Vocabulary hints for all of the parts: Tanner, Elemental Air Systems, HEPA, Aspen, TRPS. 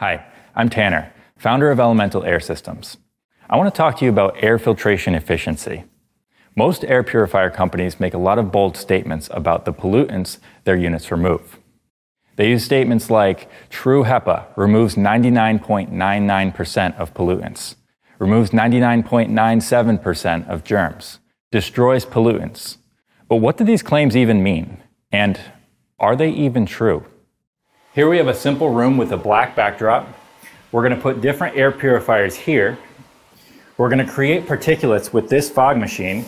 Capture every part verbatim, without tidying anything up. Hi, I'm Tanner, founder of Elemental Air Systems. I want to talk to you about air filtration efficiency. Most air purifier companies make a lot of bold statements about the pollutants their units remove. They use statements like, true HEPA removes ninety-nine point nine nine percent of pollutants, removes ninety-nine point nine seven percent of germs, destroys pollutants. But what do these claims even mean? And are they even true? Here we have a simple room with a black backdrop. We're going to put different air purifiers here. We're going to create particulates with this fog machine.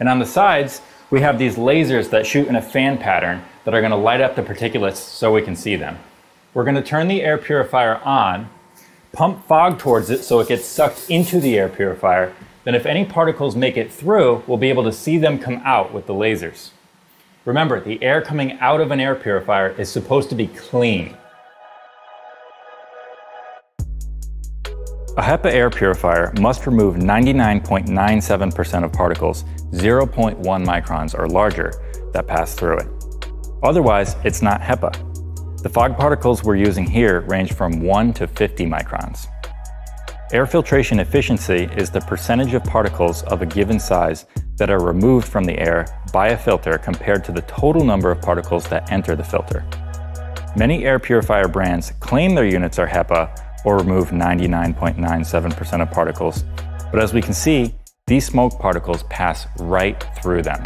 And on the sides, we have these lasers that shoot in a fan pattern that are going to light up the particulates so we can see them. We're going to turn the air purifier on, pump fog towards it so it gets sucked into the air purifier. Then if any particles make it through, we'll be able to see them come out with the lasers. Remember, the air coming out of an air purifier is supposed to be clean. A HEPA air purifier must remove ninety-nine point nine seven percent of particles zero point one microns or larger that pass through it. Otherwise, it's not HEPA. The fog particles we're using here range from one to fifty microns. Air filtration efficiency is the percentage of particles of a given size that are removed from the air by a filter compared to the total number of particles that enter the filter. Many air purifier brands claim their units are HEPA or remove ninety-nine point nine seven percent of particles, but as we can see, these smoke particles pass right through them.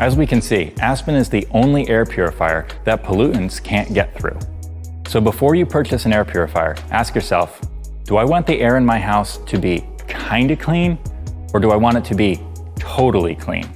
As we can see, Aspen is the only air purifier that pollutants can't get through. So before you purchase an air purifier, ask yourself, do I want the air in my house to be kinda clean, or do I want it to be totally clean?